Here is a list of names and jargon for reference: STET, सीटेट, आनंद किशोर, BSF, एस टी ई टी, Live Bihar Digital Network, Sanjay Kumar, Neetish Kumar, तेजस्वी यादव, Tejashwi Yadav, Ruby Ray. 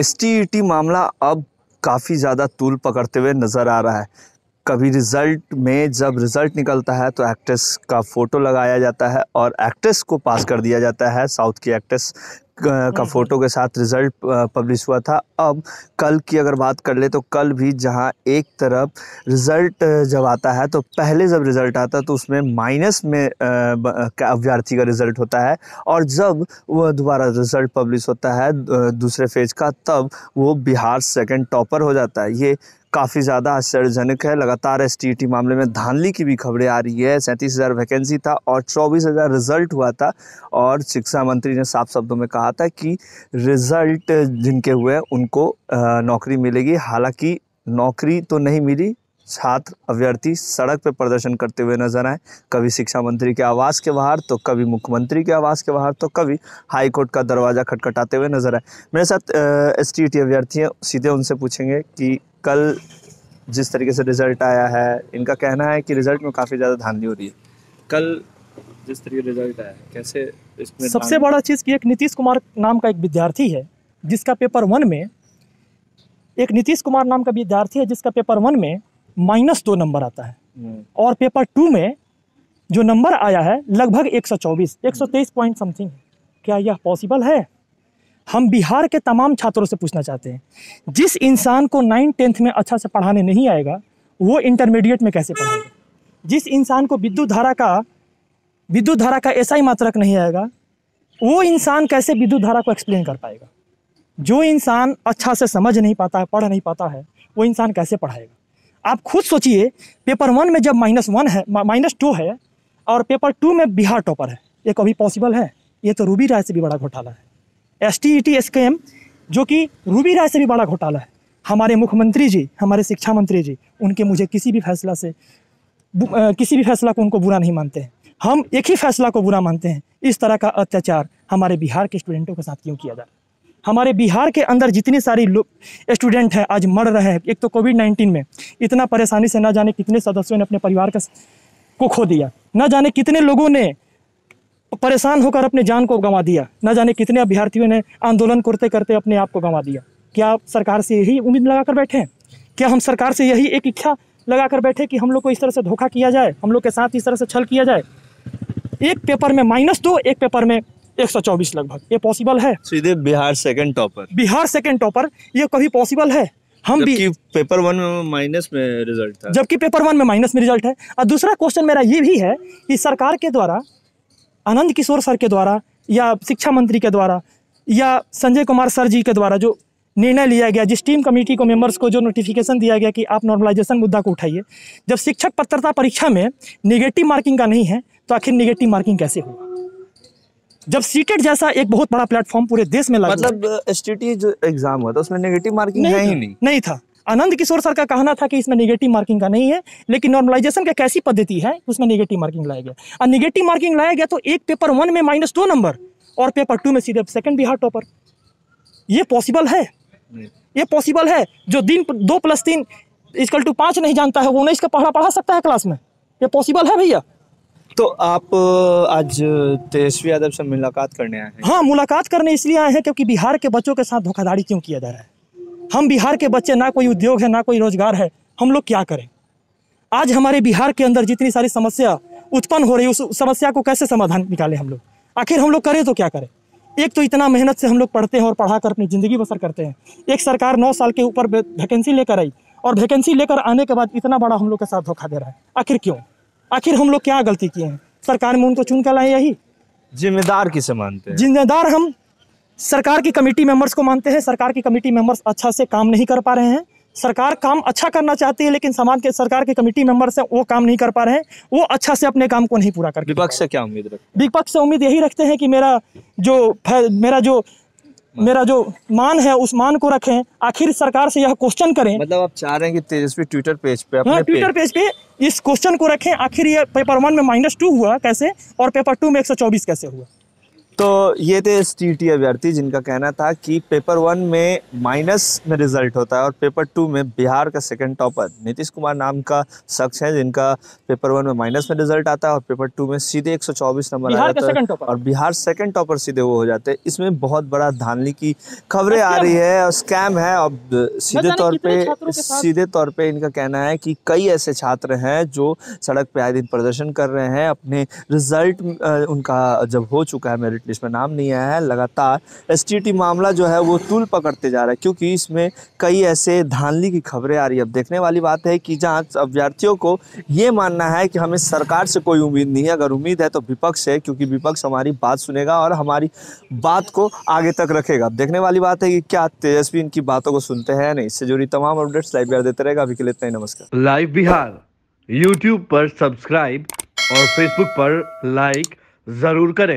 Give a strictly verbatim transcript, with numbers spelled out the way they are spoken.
एस टी ई टी मामला अब काफ़ी ज़्यादा तूल पकड़ते हुए नज़र आ रहा है। कभी रिज़ल्ट में जब रिज़ल्ट निकलता है तो एक्ट्रेस का फ़ोटो लगाया जाता है और एक्ट्रेस को पास कर दिया जाता है। साउथ की एक्ट्रेस का फ़ोटो के साथ रिज़ल्ट पब्लिश हुआ था। अब कल की अगर बात कर ले तो कल भी जहां एक तरफ रिज़ल्ट जब आता है तो पहले जब रिज़ल्ट आता है तो उसमें माइनस में अभ्यर्थी का रिज़ल्ट होता है और जब वह दोबारा रिज़ल्ट पब्लिश होता है दूसरे फेज का तब वो बिहार सेकंड टॉपर हो जाता है। ये काफ़ी ज़्यादा आश्चर्यजनक है। लगातार एस टी ई टी मामले में धांधली की भी खबरें आ रही है। सैंतीस हज़ार वैकेंसी था और चौबीस हज़ार रिज़ल्ट हुआ था और शिक्षा मंत्री ने साफ शब्दों में कहा था कि रिज़ल्ट जिनके हुए उनको नौकरी मिलेगी। हालांकि नौकरी तो नहीं मिली, छात्र अभ्यर्थी सड़क पर प्रदर्शन करते हुए नजर आए। कभी शिक्षा मंत्री के आवास के बाहर तो कभी मुख्यमंत्री के आवास के बाहर तो कभी हाई कोर्ट का दरवाज़ा खटखटाते हुए नजर आए। मेरे साथ एस टी ई टी अभ्यर्थी हैं, सीधे उनसे पूछेंगे कि कल जिस तरीके से रिज़ल्ट आया है, इनका कहना है कि रिज़ल्ट में काफ़ी ज़्यादा धांधली हो रही है। कल जिस तरीके रिज़ल्ट आया है कैसे इसमें सबसे बड़ा चीज़ कि एक नीतीश कुमार नाम का एक विद्यार्थी है जिसका पेपर वन में एक नीतीश कुमार नाम का विद्यार्थी है जिसका पेपर वन में माइनस दो नंबर आता है और पेपर टू में जो नंबर आया है लगभग एक सौ चौबीस एक सौ तेईस पॉइंट समथिंग। क्या यह पॉसिबल है? हम बिहार के तमाम छात्रों से पूछना चाहते हैं, जिस इंसान को नाइन्थ टेंथ में अच्छा से पढ़ाने नहीं आएगा वो इंटरमीडिएट में कैसे पढ़ाएगा? जिस इंसान को विद्युत धारा का विद्युत धारा का एसआई मात्रक नहीं आएगा वो इंसान कैसे विद्युत धारा को एक्सप्लेन कर पाएगा? जो इंसान अच्छा से समझ नहीं पाता है, पढ़ नहीं पाता है, वो इंसान कैसे पढ़ाएगा? आप खुद सोचिए, पेपर वन में जब माइनस वन है माइनस टू है और पेपर टू में बिहार टॉपर है, ये कभी पॉसिबल है? ये तो रूबी राय से भी बड़ा घोटाला है। एस टी ई टी scam जो कि रूबी राय से भी बड़ा घोटाला है। हमारे मुख्यमंत्री जी, हमारे शिक्षा मंत्री जी, उनके मुझे किसी भी फैसला से किसी भी फैसला को उनको बुरा नहीं मानते हैं, हम एक ही फैसला को बुरा मानते हैं। इस तरह का अत्याचार हमारे बिहार के स्टूडेंटों के साथ क्यों किया जा रहा है? हमारे बिहार के अंदर जितने सारे स्टूडेंट हैं आज मर रहे हैं। एक तो कोविड नाइन्टीन में इतना परेशानी से न जाने कितने सदस्यों ने अपने परिवार का को खो दिया, न जाने कितने लोगों ने परेशान होकर अपने जान को गंवा दिया, न जाने कितने अभ्यर्थियों ने आंदोलन करते करते अपने आप को गंवा दिया। क्या आप सरकार से यही उम्मीद लगा कर बैठे हैं? क्या हम सरकार से यही एक इच्छा लगा कर बैठे कि हम लोग को इस तरह से धोखा किया जाए, हम लोग के साथ इस तरह से छल किया जाए? एक पेपर में माइनस दो, एक पेपर में एक सौ चौबीस लगभग, ये पॉसिबल है? सीधे Bihar second topper Bihar second topper ये कभी पॉसिबल है? हम भी पेपर वन में माइनस में रिजल्ट था, जबकि पेपर वन में माइनस में रिजल्ट है। और दूसरा क्वेश्चन मेरा ये भी है कि सरकार के द्वारा, आनंद किशोर सर के द्वारा या शिक्षा मंत्री के द्वारा या संजय कुमार सर जी के द्वारा जो निर्णय लिया गया, जिस टीम कमेटी को मेंबर्स को जो नोटिफिकेशन दिया गया कि आप नॉर्मलाइजेशन मुद्दा को उठाइए, जब शिक्षक पात्रता परीक्षा में नेगेटिव मार्किंग का नहीं है तो आखिर नेगेटिव मार्किंग कैसे होगा? जब सीटेट जैसा एक बहुत बड़ा प्लेटफॉर्म पूरे देश में लगा, मतलब एसटीटी जो एग्जाम हुआ था उसमें नेगेटिव मार्किंग नहीं नहीं था। आनंद किशोर सर का कहना था कि इसमें नेगेटिव मार्किंग का नहीं है, लेकिन नॉर्मलाइजेशन की कैसी पद्धति है उसमें नेगेटिव मार्किंग लाया गया और नेगेटिव मार्किंग लाया गया तो एक पेपर वन में माइनस दो नंबर और पेपर टू में सीधे सेकंड बिहार टॉपर। ये पॉसिबल है? ये पॉसिबल है? जो दिन दो प्लस तीन इक्वल टू पाँच नहीं जानता है वो उन्नीस का पढ़ा पढ़ा सकता है क्लास में? ये पॉसिबल है भैया? तो आप आज तेजस्वी यादव से मुलाकात करने आए हैं? हाँ, मुलाकात करने इसलिए आए हैं क्योंकि बिहार के बच्चों के साथ धोखाधड़ी क्यों किया जा रहा है। हम बिहार के बच्चे, ना कोई उद्योग है, ना कोई रोजगार है, हम लोग क्या करें? आज हमारे बिहार के अंदर जितनी सारी समस्या उत्पन्न हो रही है उस समस्या को कैसे समाधान निकालें हम लोग? आखिर हम लोग करें तो क्या करें? एक तो इतना मेहनत से हम लोग पढ़ते हैं और पढ़ा कर अपनी ज़िंदगी बसर करते हैं। एक सरकार नौ साल के ऊपर वैकेंसी लेकर आई और वैकेंसी लेकर आने के बाद इतना बड़ा हम लोग के साथ धोखा दे रहा है। आखिर क्यों? आखिर हम लोग क्या गलती किए हैं? सरकार में उनको चुन कर लाए, यही जिम्मेदार किसे मानते हैं? जिम्मेदार हम सरकार की कमेटी मेंबर्स को मानते हैं। सरकार की कमेटी मेंबर्स अच्छा से काम नहीं कर पा रहे हैं। सरकार काम अच्छा करना चाहती है लेकिन समाज के सरकार के कमेटी मेंबर्स हैं वो काम नहीं कर पा रहे हैं, वो अच्छा से अपने काम को नहीं पूरा कर। विपक्ष से क्या उम्मीद रखते हैं? विपक्ष से उम्मीद यही रखते हैं कि मेरा जो मेरा जो मेरा जो मान है उस मान को रखें। आखिर सरकार से यह क्वेश्चन करें, मतलब आप चाह रहे हैं कि तेजस्वी ट्विटर पेज पे अपने ट्विटर पेज पे इस क्वेश्चन को रखें, आखिर ये पेपर वन में माइनस टू हुआ कैसे और पेपर टू में एक सौ चौबीस कैसे हुआ? तो ये थे एस टी टी अभ्यर्थी जिनका कहना था कि पेपर वन में माइनस में रिजल्ट होता है और पेपर टू में बिहार का सेकंड टॉपर नीतीश कुमार नाम का शख्स है जिनका पेपर वन में माइनस में रिजल्ट आता है और पेपर टू में सीधे एक सौ चौबीस नंबर आ जाता है और बिहार सेकंड टॉपर सीधे वो हो जाते हैं। इसमें बहुत बड़ा धांधली की खबरें आ रही है और स्कैम है और सीधे तौर पर सीधे तौर पर इनका कहना है कि कई ऐसे छात्र हैं जो सड़क पर आए दिन प्रदर्शन कर रहे हैं। अपने रिजल्ट उनका जब हो चुका है मेरिट इसमें नाम नहीं आया है, लगातार एसटीटी मामला जो है वो तूल पकड़ते जा रहा है क्योंकि इसमें कई ऐसे धांधली की खबरें आ रही है। अब देखने वाली बात है कि जहाँ अभ्यर्थियों को ये मानना है कि हमें सरकार से कोई उम्मीद नहीं है, अगर उम्मीद है तो विपक्ष है क्योंकि विपक्ष हमारी बात सुनेगा और हमारी बात को आगे तक रखेगा। अब देखने वाली बात है कि क्या तेजस्वी इनकी बातों को सुनते हैं या नहीं। इससे जुड़ी तमाम अपडेट्स लाइव बिहार देते रहेगा। अभी के लिए इतना ही, नमस्कार। लाइव बिहार यूट्यूब पर सब्सक्राइब और फेसबुक पर लाइक जरूर करें।